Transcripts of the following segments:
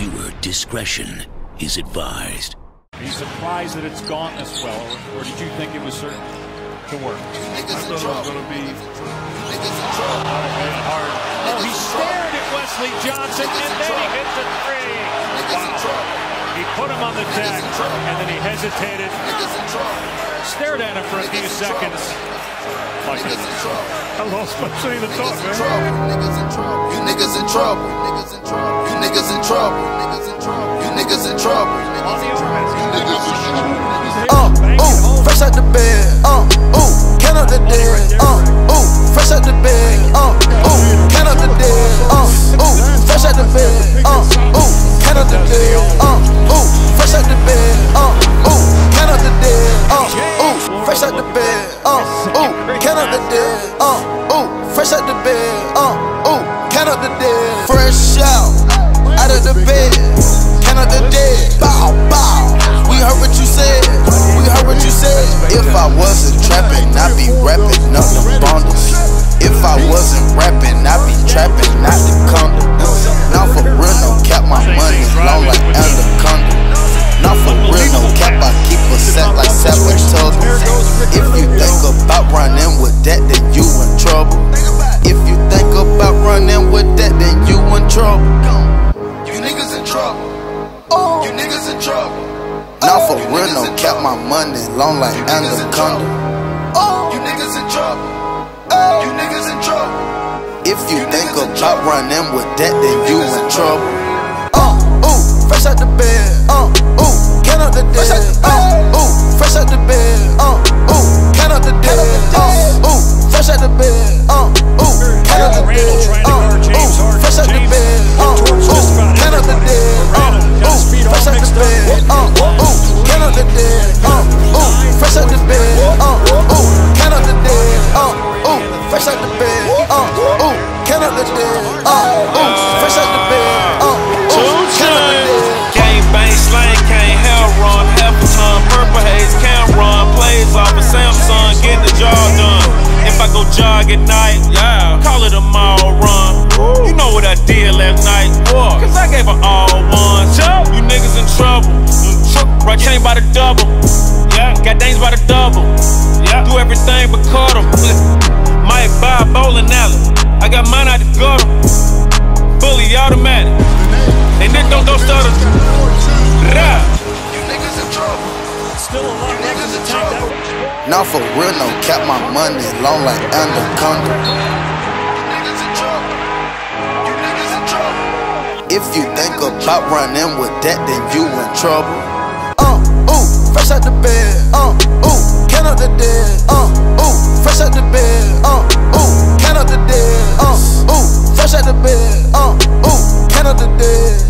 Viewer discretion is advised. Are you surprised that it's gone this well, or did you think it was certain to work? I thought it was going to be hard. Oh, he stared at Wesley Johnson, and then he hits a three. Wow. He put him on the deck, and then he hesitated, stared at him for a few seconds. Like I lost my train of thought, man. You niggas in trouble. You niggas in trouble. You niggas in trouble. On the offense. You niggas in trouble. Ooh, fresh out the bed. Ooh, count up the dead. Ooh, fresh out the bed. Ooh, count up the dead. Ooh, fresh out the bed. Ooh, count up the dead. Fresh out the bed, count up the dead, fresh out the bed, count up the dead, fresh out the bed, count up the dead, fresh out of the bed, count up the dead, bow, bow. We heard what you said, we heard what you said. If I wasn't trapping, I'd be rapping up the bundles. If I wasn't rapping, I'd be trapping, not the condom. Now for real, no cap, my money long like anaconda. Not for real, no cap, I keep a set like Savage Tuggle. If you think about running with that, then you in trouble. If you think about running with that, then you in trouble. You niggas in trouble. You niggas in trouble. Not for real, no cap, my money long like anaconda. You niggas in trouble. You niggas in trouble. If you think about running with that, then you in trouble. Fresh out the bed, count up the dead, fresh out the bed, count up the dead, fresh out the bed, count up the dead, fresh out the bed, count up the dead, fresh out the bed, count up the dead, fresh out the bed, count up the dead, fresh out the bed, count up the dead, fresh out the bed, count up the dead. Bang, slang, can't hell run, half a ton, purple haze, Cameron, plays off a Samsung, get the job done. If I go jog at night, yeah, call it a mall run. You know what I did last night, boy, cause I gave her all ones. You niggas in trouble, right chain by the double, yeah, got things by the double, yeah, do everything but cut them. Might buy a bowling alley, I got mine out the gutter, fully automatic. And then don't go stutter. You niggas in trouble. Still a lot. You niggas in trouble. Now for real, no cap, my money long like anaconda. You niggas in trouble. You niggas in trouble. If you think about running with that, then you in trouble. Fresh out the bed. Count up the dead. Fresh out the bed. Count up the dead. Fresh out the bed. Count up the dead,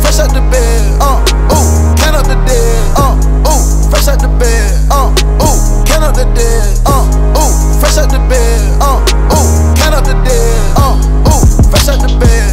fresh out the bed, count up the dead, fresh out the bed, count up the dead, fresh out the bed, count up the dead, fresh out the bed, count up the dead, fresh out the bed,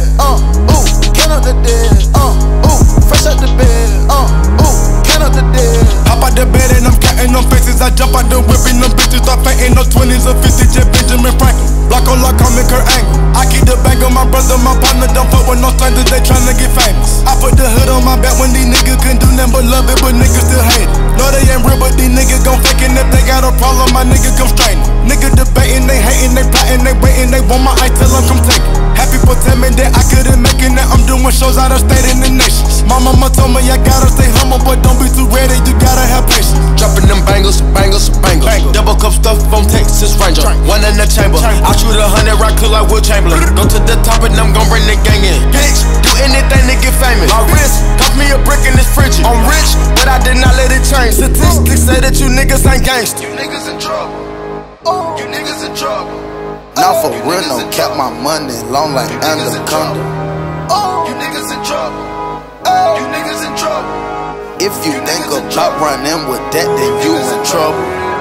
count up the dead. Hop out the bed and I'm counting them faces. I jump out the whip and them bitches start fainting. No 20s or 50s, just Benjamin Franklin. Block on lock, I'm in her angle. I keep the bang on my brother, my partner. Don't fuck with no strangers, they tryna get famous. I put the hood on my back when these niggas couldn't do nothing but love it, but niggas still hate it. No, they ain't real, but these niggas gon' fake it. If they got a problem, my niggas come straight. Niggas debating, they hating, they plotting, they waiting. They want my ice, tell them come take it. Happy for telling me that I couldn't make it. Now I'm doing shows out of state in the nation. My mama told me I gotta stay humble, but don't be too ready, you gotta have patience. Dropping them bangles, bangles, bangles. Double cup stuff from Texas Ranger. One in the chamber. I shoot 100 rock clip like Will Chamberlain. Go to the top and I'm gon' bring the gang in. Bitch, do anything to get famous. My wrist, cost me a brick in this fridge. I'm rich, but I did not let it change. Statistics say that you niggas ain't gangsta. You niggas in trouble. You niggas in trouble. Not for real, no cap, my money long like anaconda. You niggas in trouble. You niggas in trouble. If you think about running with that, then you in trouble.